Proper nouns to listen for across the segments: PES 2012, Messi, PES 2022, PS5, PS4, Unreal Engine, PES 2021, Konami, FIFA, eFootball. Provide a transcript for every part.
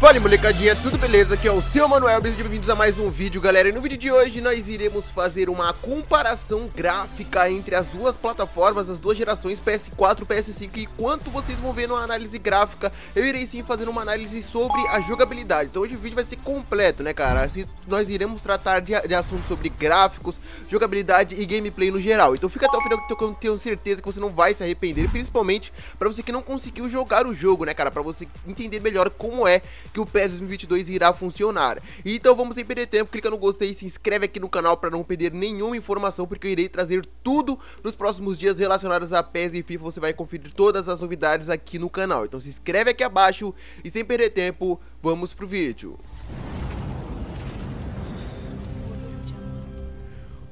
Fala molecadinha, tudo beleza? Aqui é o seu Manuel, bem-vindos a mais um vídeo, galera. E no vídeo de hoje nós iremos fazer uma comparação gráfica entre as duas plataformas, as duas gerações PS4 e PS5. E enquanto vocês vão ver numa análise gráfica, eu irei sim fazer uma análise sobre a jogabilidade. Então hoje o vídeo vai ser completo, né cara? Assim, nós iremos tratar de assuntos sobre gráficos, jogabilidade e gameplay no geral. Então fica até o final que eu tenho certeza que você não vai se arrepender, principalmente pra você que não conseguiu jogar o jogo, né cara? Pra você entender melhor como é que o PES 2022 irá funcionar. Então vamos sem perder tempo, clica no gostei, se inscreve aqui no canal para não perder nenhuma informação, porque eu irei trazer tudo nos próximos dias relacionados a PES e FIFA. Você vai conferir todas as novidades aqui no canal, então se inscreve aqui abaixo e sem perder tempo, vamos pro vídeo.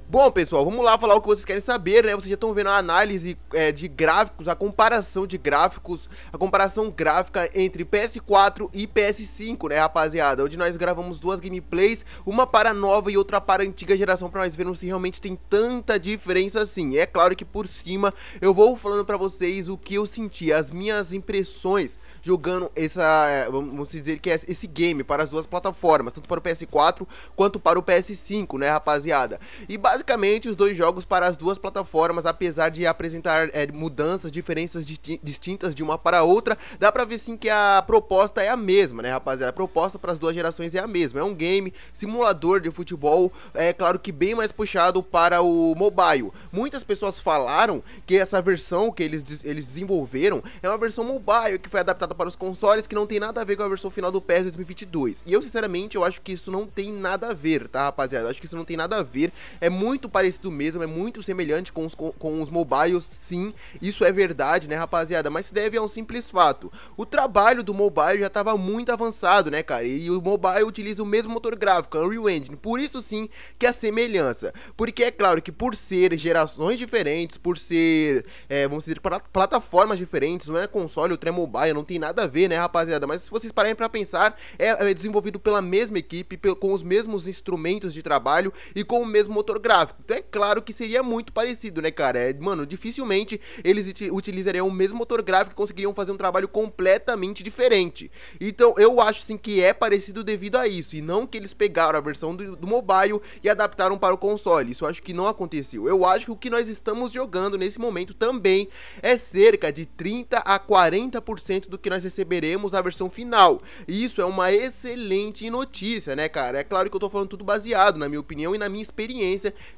Bom pessoal, vamos lá falar o que vocês querem saber, né? Vocês já estão vendo a análise de gráficos, a comparação de gráficos, a comparação gráfica entre PS4 e PS5, né rapaziada? Onde nós gravamos duas gameplays, uma para a nova e outra para a antiga geração, para nós vermos se realmente tem tanta diferença assim. É claro que por cima eu vou falando para vocês o que eu senti, as minhas impressões jogando essa, vamos dizer que é esse game para as duas plataformas, tanto para o PS4 quanto para o PS5, né rapaziada? E basicamente, os dois jogos para as duas plataformas, apesar de apresentar mudanças, diferenças distintas de uma para a outra, dá pra ver sim que a proposta é a mesma, né rapaziada? A proposta para as duas gerações é a mesma, é um game simulador de futebol, é claro que bem mais puxado para o mobile. Muitas pessoas falaram que essa versão que eles desenvolveram é uma versão mobile, que foi adaptada para os consoles, que não tem nada a ver com a versão final do PES 2022. E eu, sinceramente, eu acho que isso não tem nada a ver, tá rapaziada? Eu acho que isso não tem nada a ver, é muito parecido mesmo, é muito semelhante com os mobiles, sim, isso é verdade, né rapaziada, mas se deve a um simples fato, o trabalho do mobile já estava muito avançado, né cara, e o mobile utiliza o mesmo motor gráfico, Unreal Engine, por isso sim que a semelhança, porque é claro que por ser gerações diferentes, por ser, vamos dizer, plataformas diferentes, não é console, outro é mobile, não tem nada a ver, né rapaziada, mas se vocês pararem pra pensar, é desenvolvido pela mesma equipe, com os mesmos instrumentos de trabalho e com o mesmo motor gráfico. Então é claro que seria muito parecido, né cara? Mano, dificilmente eles utilizariam o mesmo motor gráfico e conseguiriam fazer um trabalho completamente diferente. Então eu acho sim que é parecido devido a isso, e não que eles pegaram a versão do mobile e adaptaram para o console. Isso eu acho que não aconteceu. Eu acho que o que nós estamos jogando nesse momento também é cerca de 30 a 40% do que nós receberemos na versão final. E isso é uma excelente notícia, né cara? É claro que eu tô falando tudo baseado na minha opinião e na minha experiência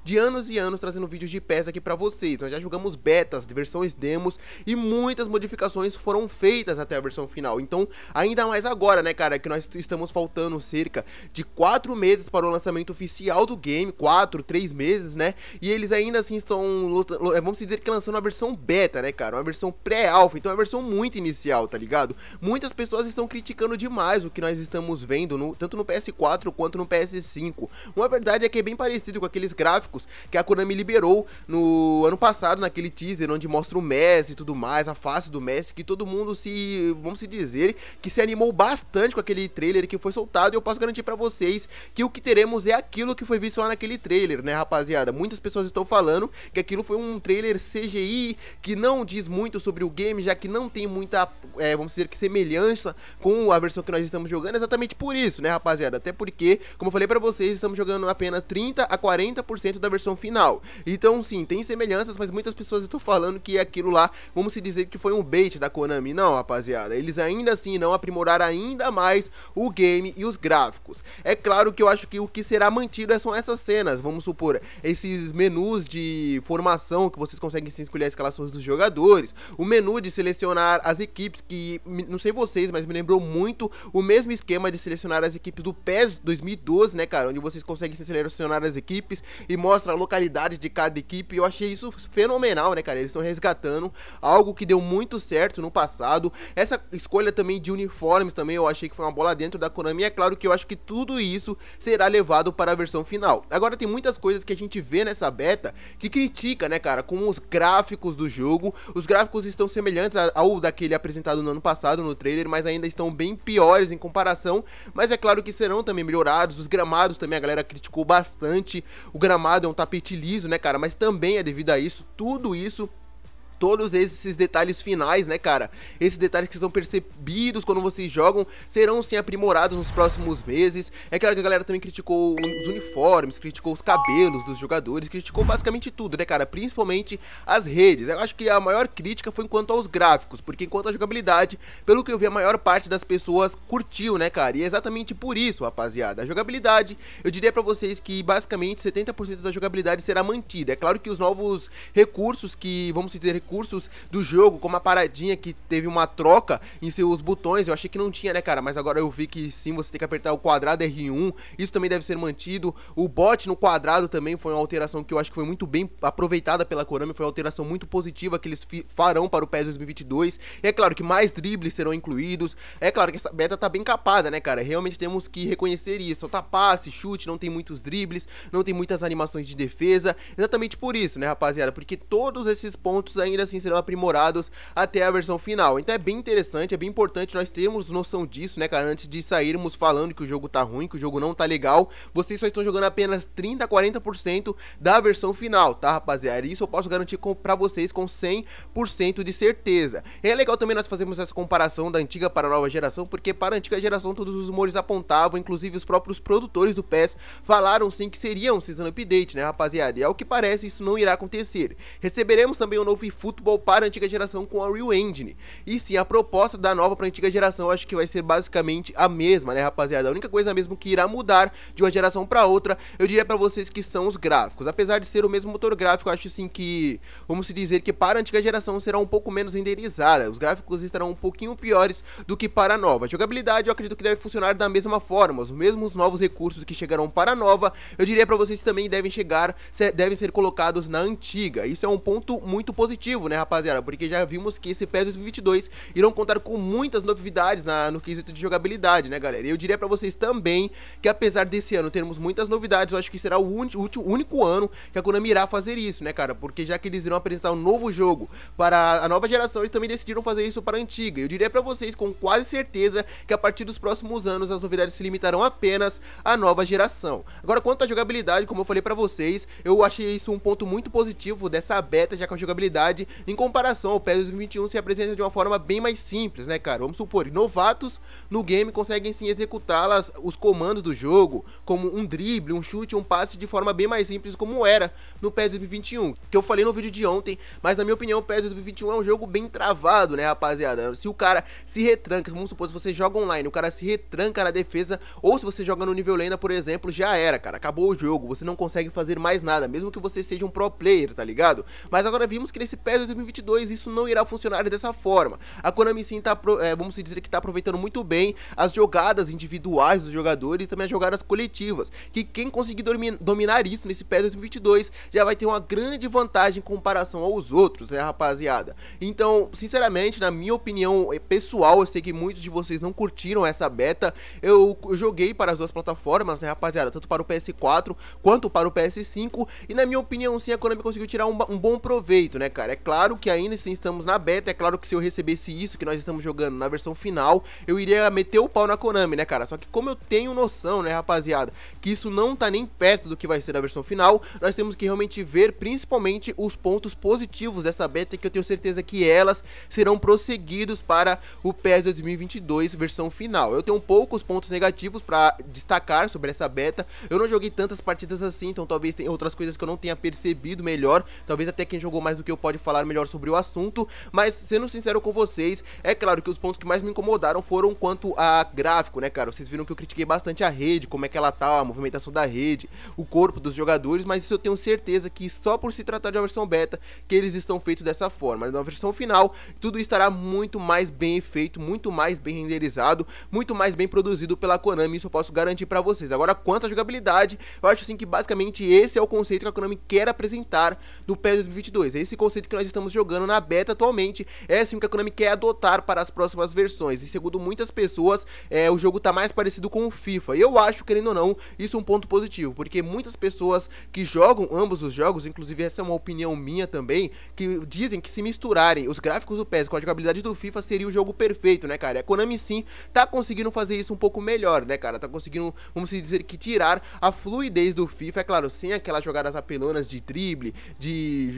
de anos e anos trazendo vídeos de PES aqui pra vocês. Nós já jogamos betas, versões demos, e muitas modificações foram feitas até a versão final. Então ainda mais agora, né cara, que nós estamos faltando cerca de 4 meses para o lançamento oficial do game, 3 meses, né? E eles ainda assim estão, vamos dizer que lançando a versão beta, né cara, uma versão pré-alpha, então é uma versão muito inicial, tá ligado? Muitas pessoas estão criticando demais o que nós estamos vendo, tanto no PS4 quanto no PS5. Uma verdade é que é bem parecido com aqueles gráficos que a Konami liberou no ano passado, naquele teaser onde mostra o Messi e tudo mais, a face do Messi, que todo mundo vamos dizer, que se animou bastante com aquele trailer que foi soltado. E eu posso garantir pra vocês que o que teremos é aquilo que foi visto lá naquele trailer, né rapaziada? Muitas pessoas estão falando que aquilo foi um trailer CGI, que não diz muito sobre o game, já que não tem muita, vamos dizer que semelhança com a versão que nós estamos jogando, exatamente por isso, né rapaziada? Até porque, como eu falei pra vocês, estamos jogando apenas 30 a 40% da versão final. Então sim, tem semelhanças, mas muitas pessoas estão falando que aquilo lá, vamos se dizer que foi um bait da Konami. Não rapaziada, eles ainda assim não aprimoraram ainda mais o game e os gráficos. É claro que eu acho que o que será mantido são essas cenas, vamos supor, esses menus de formação que vocês conseguem sim escolher as escalações dos jogadores, o menu de selecionar as equipes, que não sei vocês, mas me lembrou muito o mesmo esquema de selecionar as equipes do PES 2012, né cara, onde vocês conseguem selecionar as equipes e mostra a localidade de cada equipe. Eu achei isso fenomenal, né cara, eles estão resgatando algo que deu muito certo no passado. Essa escolha também de uniformes também eu achei que foi uma bola dentro da Konami. É claro que eu acho que tudo isso será levado para a versão final. Agora tem muitas coisas que a gente vê nessa beta que critica, né cara, como os gráficos do jogo. Os gráficos estão semelhantes ao daquele apresentado no ano passado no trailer, mas ainda estão bem piores em comparação, mas é claro que serão também melhorados. Os gramados também a galera criticou bastante, o gramado é um tapete liso, né cara, mas também é devido a isso, tudo isso todos esses detalhes finais, né, cara? Esses detalhes que são percebidos quando vocês jogam serão, sim, aprimorados nos próximos meses. É claro que a galera também criticou os uniformes, criticou os cabelos dos jogadores, criticou basicamente tudo, né, cara? Principalmente as redes. Eu acho que a maior crítica foi quanto aos gráficos, porque enquanto a jogabilidade, pelo que eu vi, a maior parte das pessoas curtiu, né, cara? E é exatamente por isso, rapaziada. A jogabilidade, eu diria pra vocês que basicamente 70% da jogabilidade será mantida. É claro que os novos recursos que, vamos dizer, recursos do jogo, como a paradinha que teve uma troca em seus botões, eu achei que não tinha, né, cara? Mas agora eu vi que sim, você tem que apertar o quadrado R1, isso também deve ser mantido. O bot no quadrado também foi uma alteração que eu acho que foi muito bem aproveitada pela Konami, foi uma alteração muito positiva que eles farão para o PES 2022. E é claro que mais dribles serão incluídos. É claro que essa beta tá bem capada, né, cara? Realmente temos que reconhecer isso. Só tá passe, chute, não tem muitos dribles, não tem muitas animações de defesa. Exatamente por isso, né, rapaziada? Porque todos esses pontos ainda assim serão aprimorados até a versão final. Então é bem interessante, é bem importante nós termos noção disso, né, cara? Antes de sairmos falando que o jogo tá ruim, que o jogo não tá legal, vocês só estão jogando apenas 30% a 40% da versão final, tá, rapaziada? Isso eu posso garantir pra vocês com 100% de certeza. É legal também nós fazermos essa comparação da antiga para a nova geração, porque para a antiga geração todos os rumores apontavam, inclusive os próprios produtores do PES falaram sim que seria um season update, né, rapaziada? E ao que parece isso não irá acontecer. Receberemos também um novo eFootball para a antiga geração com a Unreal Engine. E sim, a proposta da nova para a antiga geração acho que vai ser basicamente a mesma, né, rapaziada? A única coisa mesmo que irá mudar de uma geração para outra, eu diria para vocês que são os gráficos. Apesar de ser o mesmo motor gráfico, eu acho sim que, vamos dizer que para a antiga geração será um pouco menos renderizada. Os gráficos estarão um pouquinho piores do que para a nova. A jogabilidade eu acredito que deve funcionar da mesma forma. Os mesmos novos recursos que chegarão para a nova, eu diria para vocês também devem ser colocados na antiga. Isso é um ponto muito positivo, né, rapaziada? Porque já vimos que esse PES 2022 irão contar com muitas novidades no quesito de jogabilidade, né, galera? E eu diria para vocês também que apesar desse ano termos muitas novidades, eu acho que será o único ano que a Konami irá fazer isso, né, cara? Porque já que eles irão apresentar um novo jogo para a nova geração, eles também decidiram fazer isso para a antiga. Eu diria para vocês com quase certeza que a partir dos próximos anos as novidades se limitarão apenas à nova geração. Agora, quanto à jogabilidade, como eu falei para vocês, eu achei isso um ponto muito positivo dessa beta, já que a jogabilidade em comparação ao PES 2021 se apresenta de uma forma bem mais simples, né, cara? Vamos supor, novatos no game conseguem sim executá-las, os comandos do jogo, como um drible, um chute, um passe, de forma bem mais simples como era no PES 2021, que eu falei no vídeo de ontem, mas na minha opinião o PES 2021 é um jogo bem travado, né, rapaziada? Se o cara se retranca, vamos supor, se você joga online, o cara se retranca na defesa, ou se você joga no nível lenda, por exemplo, já era, cara, acabou o jogo, você não consegue fazer mais nada, mesmo que você seja um pro player, tá ligado? Mas agora vimos que nesse PES 2022 isso não irá funcionar dessa forma. A Konami sim tá, vamos dizer que tá aproveitando muito bem as jogadas individuais dos jogadores e também as jogadas coletivas, que quem conseguir dominar isso nesse PES 2022 já vai ter uma grande vantagem em comparação aos outros, né, rapaziada? Então, sinceramente, na minha opinião pessoal, eu sei que muitos de vocês não curtiram essa beta. Eu joguei para as duas plataformas, né, rapaziada? Tanto para o PS4 quanto para o PS5, e na minha opinião sim, a Konami conseguiu tirar um bom proveito, né, cara? É claro que ainda sim estamos na beta, é claro que se eu recebesse isso que nós estamos jogando na versão final, eu iria meter o pau na Konami, né, cara? Só que como eu tenho noção, né, rapaziada, que isso não tá nem perto do que vai ser a versão final, nós temos que realmente ver principalmente os pontos positivos dessa beta, que eu tenho certeza que elas serão prosseguidos para o PES 2022 versão final. Eu tenho poucos pontos negativos pra destacar sobre essa beta, eu não joguei tantas partidas assim, então talvez tenha outras coisas que eu não tenha percebido melhor, talvez até quem jogou mais do que eu pode falar melhor sobre o assunto, mas sendo sincero com vocês, é claro que os pontos que mais me incomodaram foram quanto a gráfico, né, cara? Vocês viram que eu critiquei bastante a rede, como é que ela tá, a movimentação da rede, o corpo dos jogadores, mas isso eu tenho certeza que só por se tratar de uma versão beta que eles estão feitos dessa forma. Mas na versão final, tudo estará muito mais bem feito, muito mais bem renderizado, muito mais bem produzido pela Konami, isso eu posso garantir pra vocês. Agora, quanto à jogabilidade, eu acho assim que basicamente esse é o conceito que a Konami quer apresentar no PES 2022, esse conceito que nós estamos jogando na beta atualmente, é assim que a Konami quer adotar para as próximas versões, e segundo muitas pessoas, o jogo tá mais parecido com o FIFA, e eu acho, querendo ou não, isso é um ponto positivo, porque muitas pessoas que jogam ambos os jogos, inclusive essa é uma opinião minha também, que dizem que se misturarem os gráficos do PES com a jogabilidade do FIFA seria o jogo perfeito, né, cara? E a Konami sim tá conseguindo fazer isso um pouco melhor, né, cara? Tá conseguindo, vamos dizer que tirar a fluidez do FIFA, é claro, sem aquelas jogadas apelonas de drible,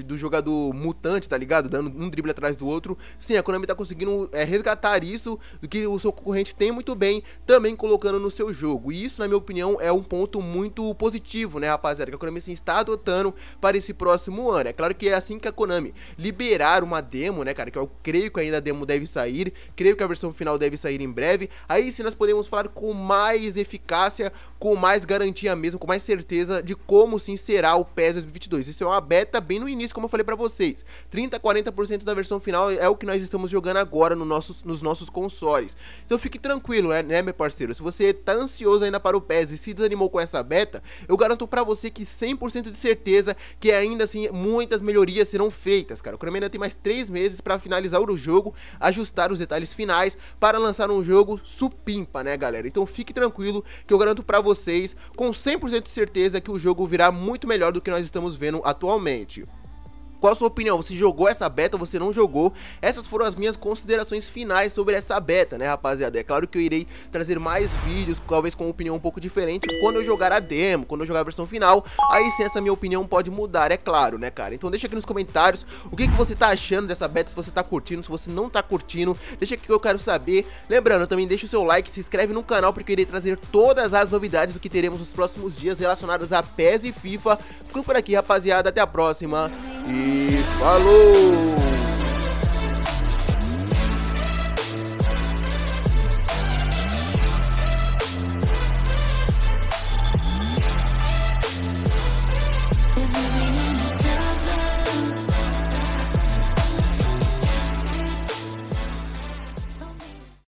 do jogador mutante bastante, tá ligado? Dando um drible atrás do outro. Sim, a Konami tá conseguindo resgatar isso do que o seu concorrente tem muito bem, também colocando no seu jogo. E isso, na minha opinião, é um ponto muito positivo, né, rapaziada? Que a Konami sim está adotando para esse próximo ano. É claro que é assim que a Konami liberar uma demo, né, cara? Que eu creio que ainda a demo deve sair, creio que a versão final deve sair em breve. Aí sim nós podemos falar com mais eficácia, com mais garantia mesmo, com mais certeza de como sim será o PES 2022. Isso é uma beta bem no início, como eu falei pra vocês. 30 a 40% da versão final é o que nós estamos jogando agora no nos nossos consoles. Então fique tranquilo, né, meu parceiro? Se você tá ansioso ainda para o PES e se desanimou com essa beta, eu garanto pra você que 100% de certeza que ainda assim muitas melhorias serão feitas, cara. O Konami ainda tem mais 3 meses pra finalizar o jogo, ajustar os detalhes finais para lançar um jogo supimpa, né, galera? Então fique tranquilo que eu garanto pra vocês com 100% de certeza que o jogo virá muito melhor do que nós estamos vendo atualmente. Qual a sua opinião? Você jogou essa beta ou você não jogou? Essas foram as minhas considerações finais sobre essa beta, né, rapaziada? É claro que eu irei trazer mais vídeos, talvez com uma opinião um pouco diferente, quando eu jogar a demo, quando eu jogar a versão final. Aí sim, essa minha opinião pode mudar, é claro, né, cara? Então deixa aqui nos comentários o que você tá achando dessa beta, se você tá curtindo, se você não tá curtindo. Deixa aqui que eu quero saber. Lembrando, também deixa o seu like, se inscreve no canal, porque eu irei trazer todas as novidades do que teremos nos próximos dias relacionadas a PES e FIFA. Ficou por aqui, rapaziada. Até a próxima. E falou!